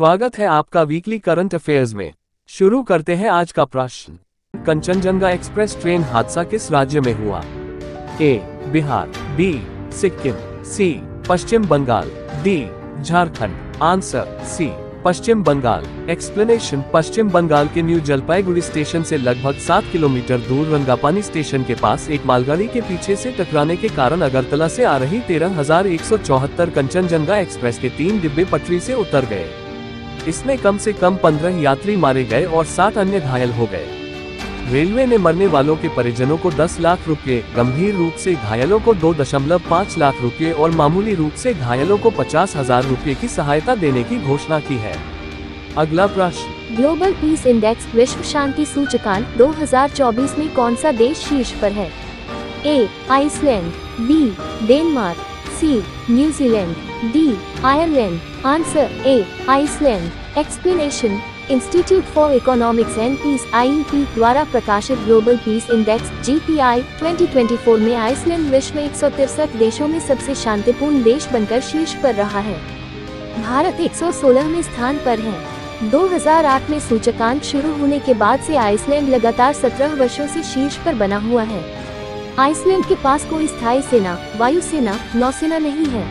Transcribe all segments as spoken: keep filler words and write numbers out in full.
स्वागत है आपका वीकली करंट अफेयर्स में। शुरू करते हैं आज का प्रश्न। कंचनजंगा एक्सप्रेस ट्रेन हादसा किस राज्य में हुआ? A Bihar, B Sikkim, C Paschim Bengal, D Jharkhand. Answer C Paschim Bengal. Explanation, Paschim Bengal के न्यू जलपाईगुड़ी स्टेशन से लगभग सात किलोमीटर दूर रंगापानी स्टेशन के पास एक मालगाड़ी के पीछे से टकराने के कारण अगरतला से आ रही तेरह हजार एक सौ चौहत्तर कंचनजंगा एक्सप्रेस के तीन डिब्बे पटरी से उतर गए। इसमें कम से कम पंद्रह यात्री मारे गए और सात अन्य घायल हो गए। रेलवे ने मरने वालों के परिजनों को दस लाख रुपए, गंभीर रूप से घायलों को दो दशमलव पाँच लाख रुपए और मामूली रूप से घायलों को पचास हजार रुपए की सहायता देने की घोषणा की है। अगला प्रश्न। ग्लोबल पीस इंडेक्स विश्व शांति सूचकांक दो हजार चौबीस में कौन सा देश शीर्ष पर है? A Iceland, B Denmark, C New Zealand, D Ireland. Answer A Iceland. Explanation, Institute for Economics and Peace I E P द्वारा प्रकाशित Global Peace Index G P I दो हज़ार चौबीस में आइसलैंड विश्व में एक सौ तिरसठ देशों में सबसे शांतिपूर्ण देश बनकर शीर्ष पर रहा है। भारत एक सौ सोलह में स्थान पर है। दो हजार आठ में सूचकांक शुरू होने के बाद से आइसलैंड लगातार सत्रह वर्षों से शीर्ष पर बना हुआ है। आइसलैंड के पास कोई स्थायी सेना, वायुसेना, नौसेना नहीं है,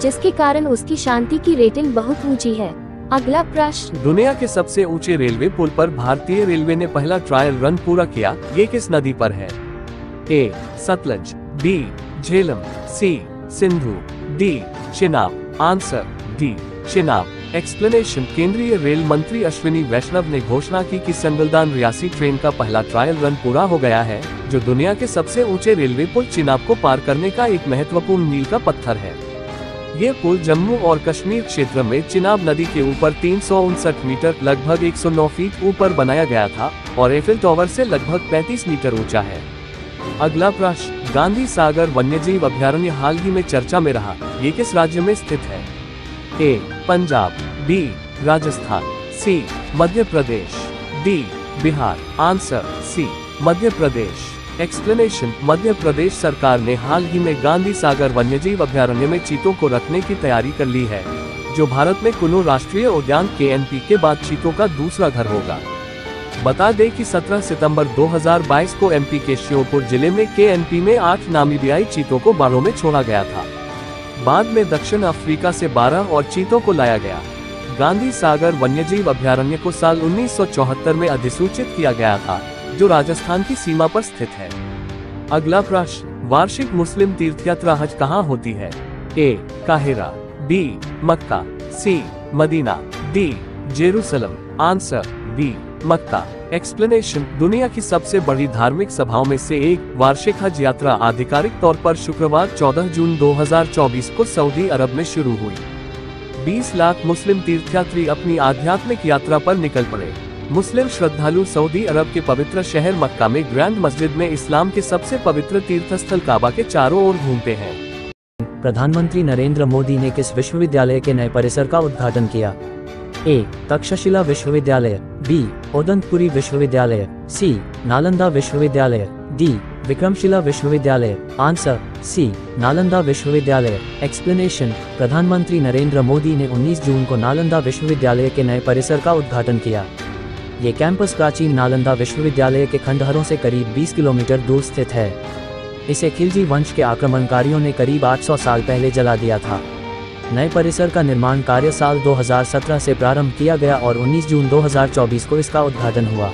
जिसके कारण उसकी शांति की रेटिंग बहुत ऊँची है। अगला प्रश्न। दुनिया के सबसे ऊंचे रेलवे पुल पर भारतीय रेलवे ने पहला ट्रायल रन पूरा किया। ये किस नदी पर है? A Sutlej, B Jhelum, C Sindhu, D Chenab. Answer D Chenab. Explanation, केंद्रीय रेल मंत्री अश्विनी वैष्णव ने घोषणा की कि संगलदान रियासी ट्रेन का पहला ट्रायल रन पूरा हो गया है, जो दुनिया के सबसे ऊंचे रेलवे पुल चिनाब को पार करने का एक महत्वपूर्ण मील का पत्थर है। ये पुल जम्मू और कश्मीर क्षेत्र में चिनाब नदी के ऊपर तीन सौ उनसठ मीटर, लगभग एक सौ नौ फीट ऊपर बनाया गया था और एफिल टॉवर से लगभग पैंतीस मीटर ऊंचा है। अगला प्रश्न। गांधी सागर वन्यजीव अभयारण्य हाल ही में चर्चा में रहा। ये किस राज्य में स्थित है? A Punjab, B Rajasthan, C Madhya Pradesh, D Bihar. Answer C Madhya Pradesh. Explanation, Madhya Pradesh सरकार ने हाल ही में गांधी सागर वन्यजीव अभयारण्य में चीतों को रखने की तैयारी कर ली है, जो भारत में कुनो राष्ट्रीय उद्यान के एन पी के बाद चीतों का दूसरा घर होगा। बता दें कि सत्रह सितंबर दो हजार बाईस को एमपी के श्योपुर जिले में के एन पी में आठ नामीबियाई चीतों को बाड़ों में छोड़ा गया था। बाद में दक्षिण अफ्रीका से बारह और चीतों को लाया गया। गांधी सागर वन्यजीव अभयारण्य को साल उन्नीस सौ चौहत्तर में अधिसूचित किया गया था, जो राजस्थान की सीमा पर स्थित है। अगला प्रश्न। वार्षिक मुस्लिम तीर्थ यात्रा हज कहाँ होती है? ए काहिरा, बी मक्का, C Medina, D Jerusalem. Answer B मक्का। एक्सप्लेनेशन, दुनिया की सबसे बड़ी धार्मिक सभाओं में से एक वार्षिक हज यात्रा आधिकारिक तौर पर शुक्रवार चौदह जून दो हजार चौबीस को सऊदी अरब में शुरू हुई। बीस लाख मुस्लिम तीर्थयात्री अपनी आध्यात्मिक यात्रा पर निकल पड़े। मुस्लिम श्रद्धालु सऊदी अरब के पवित्र शहर मक्का में ग्रैंड मस्जिद में इस्लाम के सबसे पवित्र तीर्थस्थल काबा के चारों ओर घूमते हैं। प्रधानमंत्री नरेंद्र मोदी ने किस विश्वविद्यालय के नए परिसर का उद्घाटन किया? ए तक्षशिला विश्वविद्यालय, बी ओदनपुरी विश्वविद्यालय, सी नालंदा विश्वविद्यालय, डी विक्रमशिला विश्वविद्यालय। आंसर सी नालंदा विश्वविद्यालय। एक्सप्लेनेशन, प्रधानमंत्री नरेंद्र मोदी ने उन्नीस जून को नालंदा विश्वविद्यालय के नए परिसर का उद्घाटन किया। ये कैंपस प्राचीन नालंदा विश्वविद्यालय के खंडहरों से करीब बीस किलोमीटर दूर स्थित है। इसे खिलजी वंश के आक्रमणकारियों ने करीब आठ सौ साल पहले जला दिया था। नए परिसर का निर्माण कार्य साल दो हजार सत्रह से प्रारंभ किया गया और उन्नीस जून दो हजार चौबीस को इसका उद्घाटन हुआ।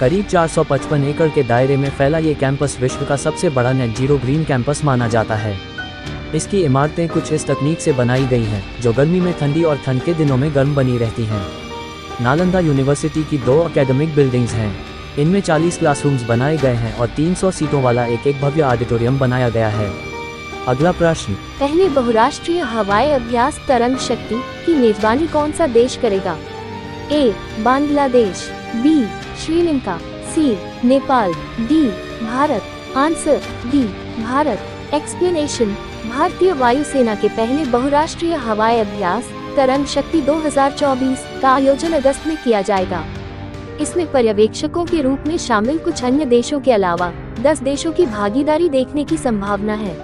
करीब चार सौ पचपन एकड़ के दायरे में फैला ये कैंपस विश्व का सबसे बड़ा नेट जीरो ग्रीन कैंपस माना जाता है। इसकी इमारतें कुछ इस तकनीक से बनाई गई हैं, जो गर्मी में ठंडी और ठंड के दिनों में गर्म बनी रहती हैं। नालंदा यूनिवर्सिटी की दो एकेडमिक बिल्डिंग्स हैं। इनमें चालीस क्लासरूम्स बनाए गए हैं और तीन सौ सीटों वाला एक एक भव्य ऑडिटोरियम बनाया गया है। अगला प्रश्न। पहले बहुराष्ट्रीय हवाई अभ्यास तरंग शक्ति की मेजबानी कौन सा देश करेगा? A Bangladesh, B Sri Lanka, C Nepal, D Bharat. Answer D Bharat. Explanation, भारतीय वायुसेना के पहले बहुराष्ट्रीय हवाई अभ्यास तरंग शक्ति दो हजार चौबीस का आयोजन अगस्त में किया जाएगा। इसमें पर्यवेक्षकों के रूप में शामिल कुछ अन्य देशों के अलावा दस देशों की भागीदारी देखने की संभावना है।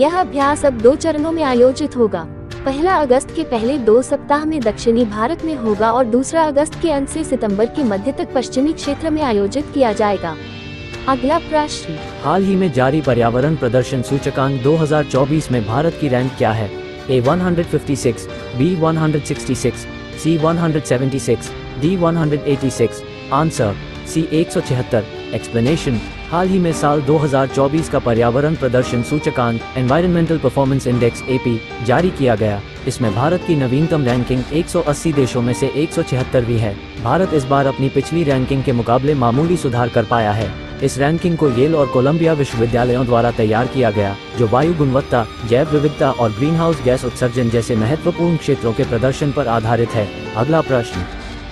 यह अभ्यास अब दो चरणों में आयोजित होगा। पहला अगस्त के पहले दो सप्ताह में दक्षिणी भारत में होगा और दूसरा अगस्त के अंत से सितंबर के मध्य तक पश्चिमी क्षेत्र में आयोजित किया जाएगा। अगला प्रश्न, हाल ही में जारी पर्यावरण प्रदर्शन सूचकांक दो हज़ार चौबीस में भारत की रैंक क्या है? ए एक सौ छप्पन, बी एक सौ छियासठ, सी एक सौ छिहत्तर, डी एक सौ छियासी। आंसर सी एक सौ छिहत्तर। एक्सप्लेनेशन, हाल ही में साल दो हज़ार चौबीस का पर्यावरण प्रदर्शन सूचकांक environmental performance index A P जारी किया गया। इसमें भारत की नवीनतम रैंकिंग एक सौ अस्सी देशों में से एक सौ छिहत्तरवीं है। भारत इस बार अपनी पिछली रैंकिंग के मुकाबले मामूली सुधार कर पाया है। इस रैंकिंग को येल और कोलंबिया विश्वविद्यालयों द्वारा तैयार किया गया, जो वायु गुणवत्ता, जैव विविधता और ग्रीनहाउस गैस उत्सर्जन जैसे महत्वपूर्ण क्षेत्रों के प्रदर्शन पर आधारित है। अगला प्रश्न,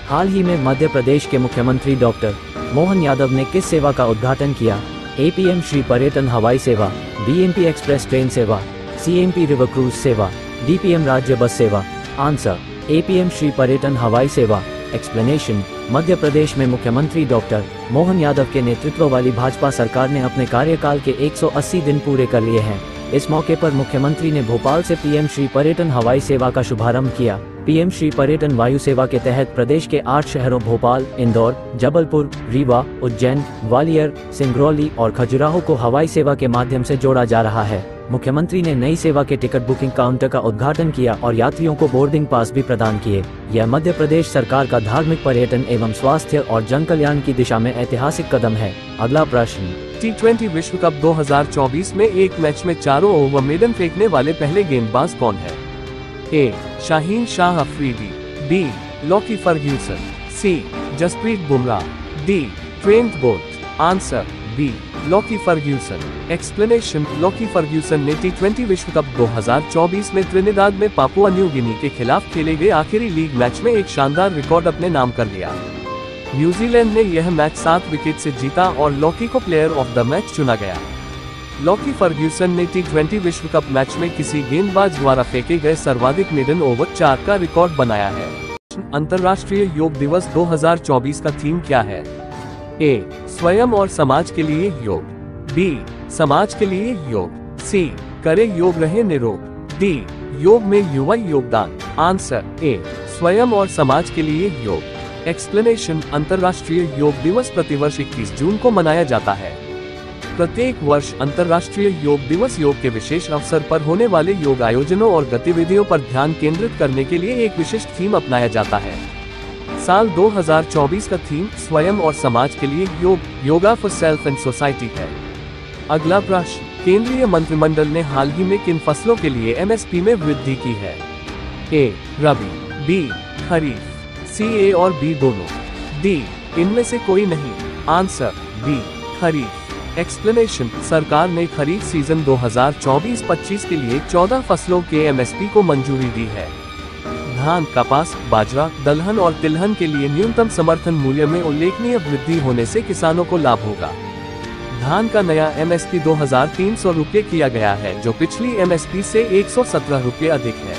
हाल ही में मध्य प्रदेश के मुख्यमंत्री डॉक्टर मोहन यादव ने किस सेवा का उद्घाटन किया? ए पीएम श्री पर्यटन हवाई सेवा, B M P express train सेवा, C M P river cruise सेवा, डी पी एम राज्य बस सेवा। Answer A P M Shri पर्यटन हवाई सेवा। एक्सप्लेनेशन, मध्य प्रदेश में मुख्यमंत्री डॉक्टर मोहन यादव के नेतृत्व वाली भाजपा सरकार ने अपने कार्यकाल के एक सौ अस्सी दिन पूरे कर लिए हैं। इस मौके पर मुख्यमंत्री ने भोपाल से पीएम श्री पर्यटन हवाई सेवा का शुभारंभ किया। पीएम श्री पर्यटन वायु सेवा के तहत प्रदेश के आठ शहरों भोपाल, इंदौर, जबलपुर, रीवा, उज्जैन, ग्वालियर, सिंगरौली और खजुराहो को हवाई सेवा के माध्यम से जोड़ा जा रहा है। मुख्यमंत्री ने नई सेवा के टिकट बुकिंग काउंटर का उद्घाटन किया और यात्रियों को बोर्डिंग पास भी प्रदान किए। यह मध्य प्रदेश सरकार का धार्मिक, पर्यटन एवं स्वास्थ्य और जन कल्याण की दिशा में ऐतिहासिक कदम है। अगला प्रश्न, टी ट्वेंटी विश्व कप दो हज़ार चौबीस में एक मैच में चारों ओवर मेडन फेंकने वाले पहले गेंदबाज कौन है? A Shaheen Shah Afridi, B Lockie Ferguson, C Jasprit Bumrah, D Trent Boult. Answer B Lockie Ferguson. Explanation, Lockie Ferguson ने टी ट्वेंटी विश्व कप दो हज़ार चौबीस में त्रिनिदाद में पापुआ न्यू गिनी के खिलाफ खेले गए आखिरी लीग मैच में एक शानदार रिकॉर्ड अपने नाम कर लिया। न्यूजीलैंड ने यह मैच सात विकेट से जीता और लॉकी को प्लेयर ऑफ द मैच चुना गया। लॉकी फर्ग्यूसन ने टी ट्वेंटी विश्व कप मैच में किसी गेंदबाज द्वारा फेंके गए सर्वाधिक मेडन ओवर चार का रिकॉर्ड बनाया है। अंतर्राष्ट्रीय योग दिवस दो हज़ार चौबीस का थीम क्या है? ए स्वयं और समाज के लिए योग, बी समाज के लिए योग, सी करें योग रहे निरोग, डी योग में युवा योगदान। आंसर ए स्वयं और समाज के लिए योग। एक्सप्लेनेशन, अंतर्राष्ट्रीय योग दिवस प्रतिवर्ष इक्कीस जून को मनाया जाता है। प्रत्येक वर्ष अंतर्राष्ट्रीय योग दिवस योग के विशेष अवसर पर होने वाले योग आयोजनों और गतिविधियों पर ध्यान केंद्रित करने के लिए एक विशिष्ट थीम अपनाया जाता है। साल दो हज़ार चौबीस का थीम स्वयं और समाज के लिए योग, yoga for self and society है। अगला प्रश्न, केंद्रीय मंत्रिमंडल ने हाल ही में किन फसलों के लिए एम एस पी में वृद्धि की है? ए रबी, बी खरीफ, सी ए और बी दोनों, डी इनमें से कोई नहीं। आंसर बी खरीफ। एक्सप्लेनेशन, सरकार ने खरीफ सीजन दो हज़ार चौबीस पच्चीस के लिए चौदह फसलों के एम एस पी को मंजूरी दी है। धान, कपास, बाजरा, दलहन और तिलहन के लिए न्यूनतम समर्थन मूल्य में उल्लेखनीय वृद्धि होने से किसानों को लाभ होगा। धान का नया एम एस पी दो हजार तीन सौ रूपए किया गया है, जो पिछली एम एस पी से एक सौ सत्रह रूपए अधिक है।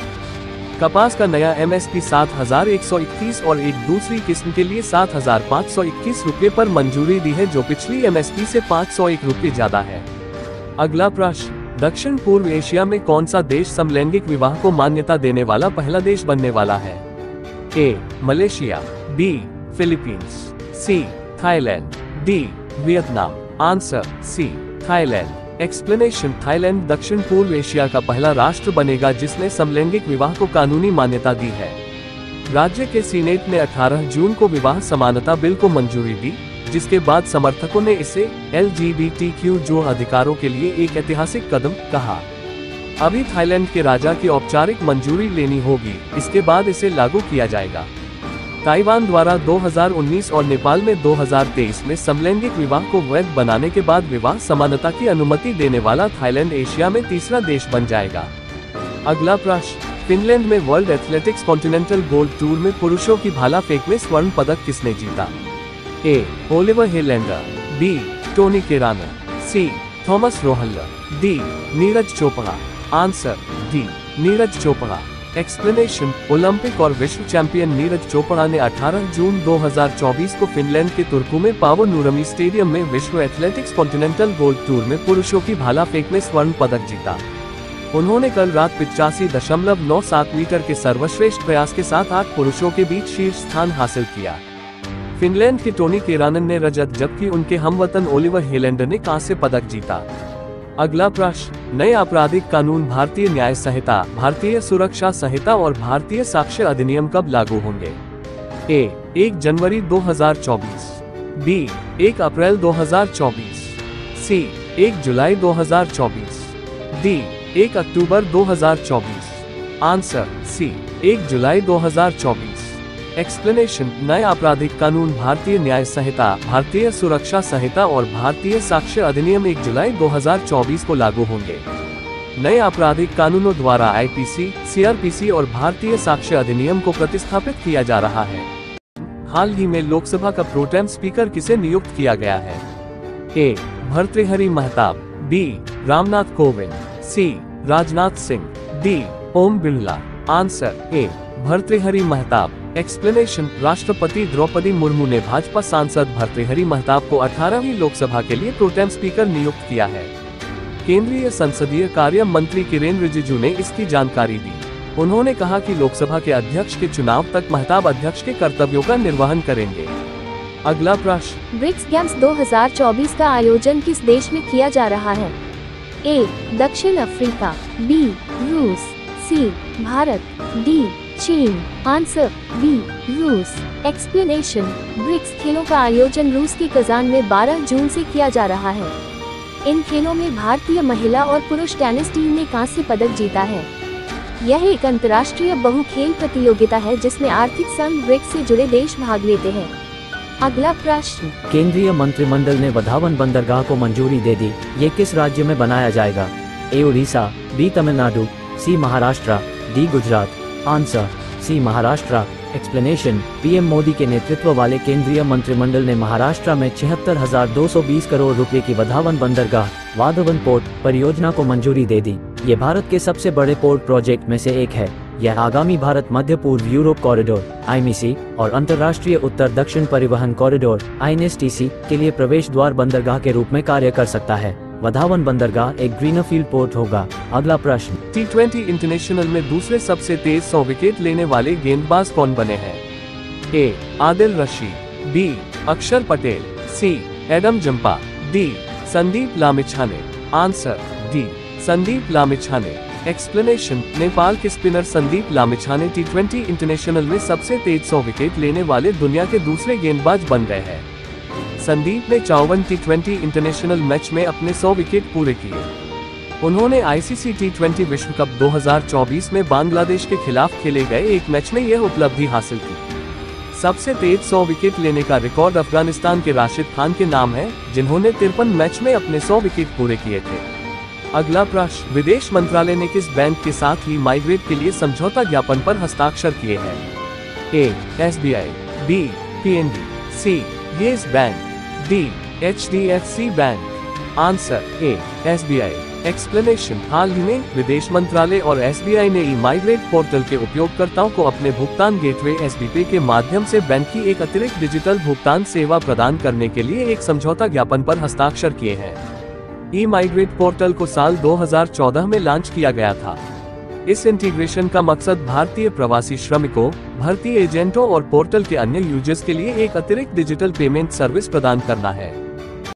कपास का नया एम एस पी सात हजार एक सौ इक्कीस और एक दूसरी किस्म के लिए सात हजार पाँच सौ इक्कीस रूपए पर मंजूरी दी है, जो पिछली एम एस पी से पाँच सौ एक रूपए ज्यादा है। अगला प्रश्न, दक्षिण पूर्व एशिया में कौन सा देश समलैंगिक विवाह को मान्यता देने वाला पहला देश बनने वाला है? A Malaysia, B Philippines, C Thailand, D Vietnam. Answer C Thailand. Explanation, Thailand दक्षिण पूर्व एशिया का पहला राष्ट्र बनेगा जिसने समलैंगिक विवाह को कानूनी मान्यता दी है। राज्य के सीनेट ने अठारह जून को विवाह समानता बिल को मंजूरी दी, जिसके बाद समर्थकों ने इसे L G B T Q जो अधिकारों के लिए एक ऐतिहासिक कदम कहा। अभी थाईलैंड के राजा की औपचारिक मंजूरी लेनी होगी, इसके बाद इसे लागू किया जाएगा। ताइवान द्वारा दो हज़ार उन्नीस और नेपाल में दो हज़ार तेईस में समलैंगिक विवाह को वैध बनाने के बाद विवाह समानता की अनुमति देने वाला थाईलैंड एशिया में तीसरा देश बन जाएगा। अगला प्रश्न, फिनलैंड में world athletics continental gold tour में पुरुषों की भाला फेंक में स्वर्ण पदक किसने जीता? A Oliver Helander, B Toni Keranen, C Thomas Rohler, D Neeraj Chopra. Answer D Neeraj Chopra. Explanation, Olympic और विश्व चैंपियन नीरज चोपड़ा ने अठारह जून दो हज़ार चौबीस को फिनलैंड के तुर्कू में पावो नूरमी स्टेडियम में विश्व एथलेटिक्स कॉन्टिनेंटल गोल्ड टूर में पुरुषों की भाला फेंक में स्वर्ण पदक जीता। उन्होंने कल रात पिचासी दशमलव नौ सात मीटर के सर्वश्रेष्ठ प्रयास के साथ आठ पुरुषों के बीच शीर्ष स्थान हासिल किया। फिनलैंड के टोनी केरानन ने रजत जबकि उनके हमवतन ओलिवर हेलैंडर ने कांस्य पदक जीता। अगला प्रश्न, नए आपराधिक कानून भारतीय न्याय संहिता, भारतीय सुरक्षा संहिता और भारतीय साक्ष्य अधिनियम कब लागू होंगे? ए. एक जनवरी दो हजार चौबीस, बी. एक अप्रैल दो हजार चौबीस, सी. एक जुलाई दो हजार चौबीस, डी. एक अक्टूबर दो हजार चौबीस। आंसर सी, एक जुलाई दो हजार चौबीस। एक्सप्लेनेशन, नए आपराधिक कानून भारतीय न्याय संहिता, भारतीय सुरक्षा संहिता और भारतीय साक्ष्य अधिनियम एक जुलाई दो हजार चौबीस को लागू होंगे। नए आपराधिक कानूनों द्वारा आईपीसी, सीआरपीसी और भारतीय साक्ष्य अधिनियम को प्रतिस्थापित किया जा रहा है। हाल ही में लोकसभा का प्रोटेम स्पीकर किसे नियुक्त किया गया है? A. Bhartruhari Mahtab, B. Ramnath Kovind, C. Rajnath Singh, D. Om Birla. Answer A. Bhartruhari Mahtab. Explanation, राष्ट्रपति द्रौपदी मुर्मू ने भाजपा सांसद भर्तृहरि महताब को अठारहवीं लोकसभा के लिए प्रोटेम स्पीकर नियुक्त किया है। केंद्रीय संसदीय कार्य मंत्री किरेन रिजिजू ने इसकी जानकारी दी। उन्होंने कहा कि लोकसभा के अध्यक्ष के चुनाव तक महताब अध्यक्ष के कर्तव्यों का निर्वहन करेंगे। अगला प्रश्न, ब्रिक्स गेम्स दो हजार चौबीस का आयोजन किस देश में किया जा रहा है? ए. दक्षिण अफ्रीका, बी. रूस, सी. भारत, डी. चीन। Answer B. रूस। एक्सप्लेनेशन, ब्रिक्स खेलों का आयोजन रूस के कजान में बारह जून से किया जा रहा है। इन खेलों में भारतीय महिला और पुरुष टेनिस टीम ने कांस्य पदक जीता है। यह एक अंतर्राष्ट्रीय बहु खेल प्रतियोगिता है जिसमें आर्थिक संघ ब्रिक्स से जुड़े देश भाग लेते हैं। अगला प्रश्न, केंद्रीय मंत्रिमंडल ने वाधवान बंदरगाह को मंजूरी दे दी। ये किस राज्य में बनाया जाएगा? A. Orissa, B. Tamil Nadu, C. Maharashtra, D. Gujarat. Answer C. Maharashtra. Explanation, PM Modi के नेतृत्व वाले केंद्रीय मंत्रिमंडल ने महाराष्ट्र में छिहत्तर हजार दो सौ बीस करोड़ रुपए की वाधवान बंदरगाह, वाधवान पोर्ट परियोजना को मंजूरी दे दी। ये भारत के सबसे बड़े पोर्ट प्रोजेक्ट में से एक है। यह आगामी भारत मध्य पूर्व यूरोप कॉरिडोर आईएमसी और अंतर्राष्ट्रीय उत्तर दक्षिण परिवहन कॉरिडोर आईएनएसटीसी के लिए प्रवेश द्वार बंदरगाह के रूप में कार्य कर सकता है। वाधवान बंदरगाह एक ग्रीनफील्ड पोर्ट होगा। अगला प्रश्न, टी ट्वेंटी इंटरनेशनल में दूसरे सबसे तेज सौ विकेट लेने वाले गेंदबाज कौन बने हैं? A. Adil Rashid, B. Axar Patel, C. Adam Zampa, D. Sandeep Lamichhane. Answer D. Sandeep Lamichhane. Explanation, Nepal के spinner Sandeep Lamichhane T twenty international में सबसे तेज सौ विकेट लेने वाले दुनिया के दूसरे गेंदबाज बन गए हैं। संदीप ने चौवन टी ट्वेंटी इंटरनेशनल मैच में अपने सौ विकेट पूरे किए। उन्होंने आईसीसी टी ट्वेंटी विश्व कप दो हजार चौबीस में बांग्लादेश के खिलाफ खेले गए एक मैच में यह उपलब्धि हासिल की। सबसे तेज सौ विकेट लेने का रिकॉर्ड अफगानिस्तान के राशिद खान के नाम है, जिन्होंने तिरपन मैच में अपने सौ विकेट पूरे किए थे। अगला प्रश्न, विदेश मंत्रालय ने किस बैंक के साथ ई-माइग्रेट के लिए समझौता ज्ञापन पर हस्ताक्षर किए हैं? A. SBI, B. PNB, C. Yes Bank, D. HDFC Bank. Answer A. SBI. Explanation, हाल ही में विदेश मंत्रालय और एसबीआई ने ई-माइग्रेट पोर्टल के उपयोगकर्ताओं को अपने भुगतान गेटवे एसबी पे के माध्यम से बैंक की एक अतिरिक्त डिजिटल भुगतान सेवा प्रदान करने के लिए एक समझौता ज्ञापन पर हस्ताक्षर किए हैं। ई-माइग्रेट पोर्टल को साल दो हजार चौदह में लॉन्च किया गया था। इस इंटीग्रेशन का मकसद भारतीय प्रवासी श्रमिकों, भर्ती एजेंटों और पोर्टल के अन्य यूजर्स के लिए एक अतिरिक्त डिजिटल पेमेंट सर्विस प्रदान करना है।